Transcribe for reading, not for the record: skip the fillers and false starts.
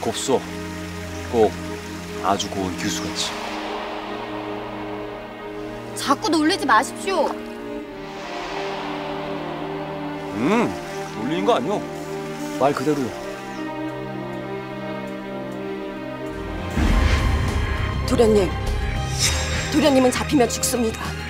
곱소. 꼭 아주 고운 교수같이. 자꾸 놀리지 마십시오. 놀리는 거 아니오. 말 그대로. 도련님. 도련님은 잡히면 죽습니다.